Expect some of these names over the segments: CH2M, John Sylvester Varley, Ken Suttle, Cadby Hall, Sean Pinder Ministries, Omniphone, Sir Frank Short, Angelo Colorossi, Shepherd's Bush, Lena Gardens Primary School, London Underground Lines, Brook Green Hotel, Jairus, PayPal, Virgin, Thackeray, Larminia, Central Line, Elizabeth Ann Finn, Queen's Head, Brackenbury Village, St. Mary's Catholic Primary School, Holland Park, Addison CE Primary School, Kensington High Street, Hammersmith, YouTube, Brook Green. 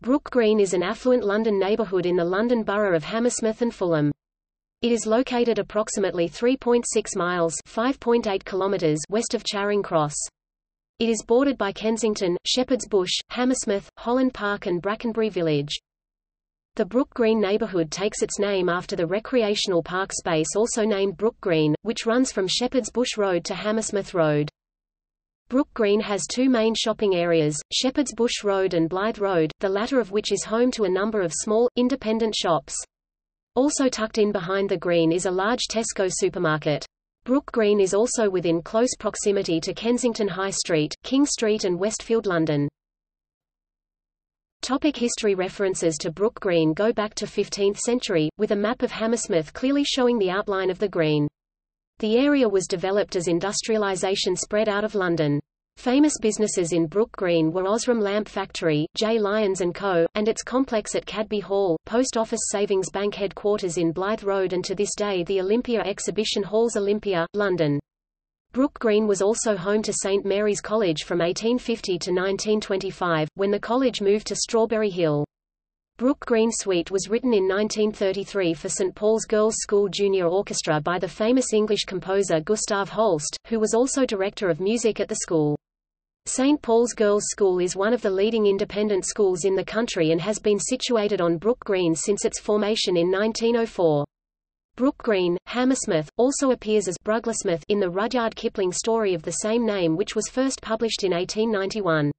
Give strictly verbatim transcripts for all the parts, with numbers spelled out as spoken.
Brook Green is an affluent London neighbourhood in the London borough of Hammersmith and Fulham. It is located approximately three point six miles (five point eight kilometers) west of Charing Cross. It is bordered by Kensington, Shepherd's Bush, Hammersmith, Holland Park and Brackenbury Village. The Brook Green neighbourhood takes its name after the recreational park space also named Brook Green, which runs from Shepherd's Bush Road to Hammersmith Road. Brook Green has two main shopping areas, Shepherd's Bush Road and Blythe Road, the latter of which is home to a number of small, independent shops. Also tucked in behind the green is a large Tesco supermarket. Brook Green is also within close proximity to Kensington High Street, King Street and Westfield, London. Topic history. References to Brook Green go back to fifteenth century, with a map of Hammersmith clearly showing the outline of the green. The area was developed as industrialisation spread out of London. Famous businesses in Brook Green were Osram Lamp Factory, J. Lyons and Co., and its complex at Cadby Hall, Post Office Savings Bank headquarters in Blythe Road and to this day the Olympia Exhibition Halls, Olympia, London. Brook Green was also home to Saint Mary's College from eighteen fifty to nineteen twenty-five, when the college moved to Strawberry Hill. Brook Green Suite was written in nineteen thirty-three for Saint Paul's Girls' School Junior Orchestra by the famous English composer Gustav Holst, who was also director of music at the school. Saint Paul's Girls' School is one of the leading independent schools in the country and has been situated on Brook Green since its formation in nineteen oh four. Brook Green, Hammersmith, also appears as Brugglesmith in the Rudyard Kipling story of the same name, which was first published in eighteen ninety-one.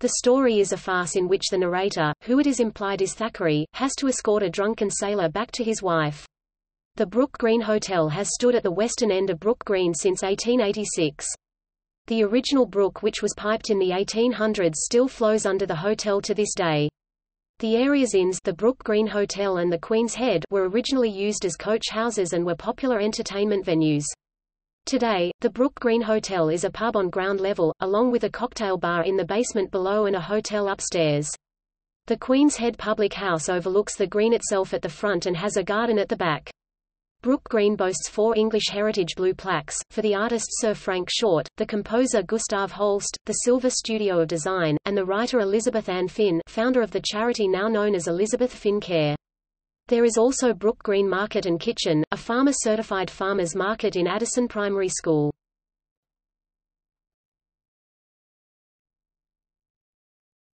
The story is a farce in which the narrator, who it is implied is Thackeray, has to escort a drunken sailor back to his wife. The Brook Green Hotel has stood at the western end of Brook Green since eighteen eighty-six. The original brook, which was piped in the eighteen hundreds, still flows under the hotel to this day. The area's inns, the Brook Green Hotel and the Queen's Head, were originally used as coach houses and were popular entertainment venues. Today, the Brook Green Hotel is a pub on ground level, along with a cocktail bar in the basement below and a hotel upstairs. The Queen's Head public house overlooks the green itself at the front and has a garden at the back. Brook Green boasts four English Heritage Blue plaques, for the artist Sir Frank Short, the composer Gustav Holst, the Silver Studio of Design, and the writer Elizabeth Finn, founder of the charity now known as Elizabeth Finn Care. There is also Brook Green Market and Kitchen, a farmer-certified farmers market in Addison Primary School.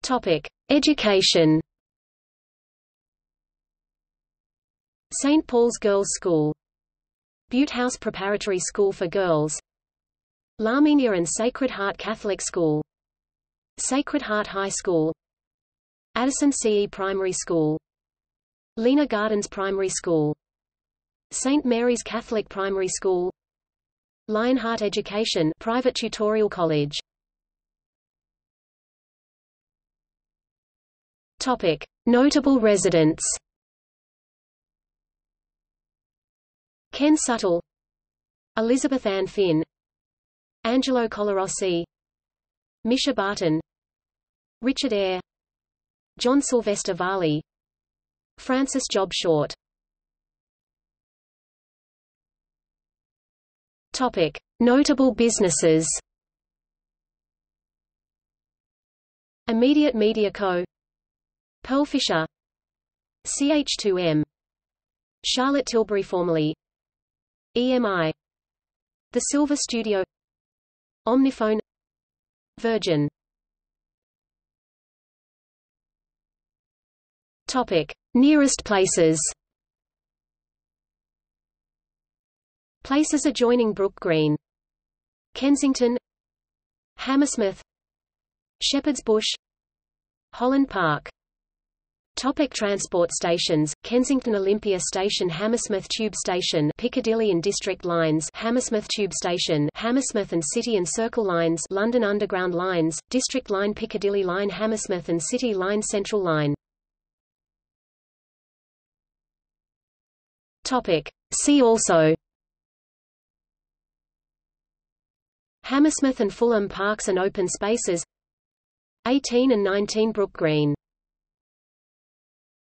Topic: Education. Saint Paul's Girls' School, Bute House Preparatory School for Girls, Larminia and Sacred Heart Catholic School, Sacred Heart High School, Addison C E Primary School, Lena Gardens Primary School, Saint Mary's Catholic Primary School, Lionheart Education Private Tutorial College. Topic: Notable residents. Ken Suttle, Elizabeth Ann Finn, Angelo Colorossi, Misha Barton, Richard Eyre, John Sylvester Varley, Francis Job Short. Topic: Notable businesses. Immediate Media Co., Pearl Fisher, C H two M, Charlotte Tilbury formerly E M I, The Silver Studio, Omniphone, Virgin. Topic: Nearest places. Places adjoining Brook Green: Kensington, Hammersmith, Shepherd's Bush, Holland Park. Topic: Transport stations: Kensington Olympia Station, Hammersmith Tube Station, Piccadilly and District Lines, Hammersmith Tube Station, Hammersmith and City and Circle Lines, London Underground Lines, District Line, Piccadilly Line, Hammersmith and City Line, Central Line. Topic: See also. Hammersmith and Fulham, parks and open spaces. eighteen and nineteen Brook Green.